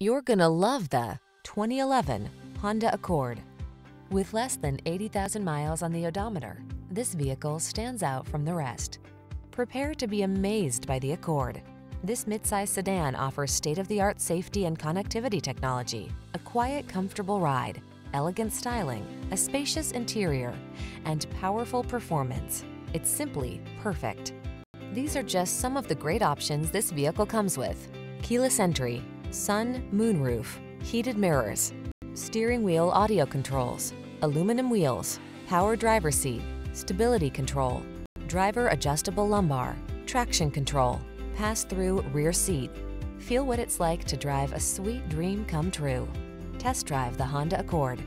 You're gonna love the 2011 Honda Accord. With less than 80,000 miles on the odometer, this vehicle stands out from the rest. Prepare to be amazed by the Accord. This midsize sedan offers state-of-the-art safety and connectivity technology, a quiet, comfortable ride, elegant styling, a spacious interior, and powerful performance. It's simply perfect. These are just some of the great options this vehicle comes with: keyless entry, sun, moonroof, heated mirrors, steering wheel audio controls, aluminum wheels, power driver seat, stability control, driver adjustable lumbar, traction control, pass-through rear seat. Feel what it's like to drive a sweet dream come true. Test drive the Honda Accord.